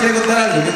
quiere contar algo.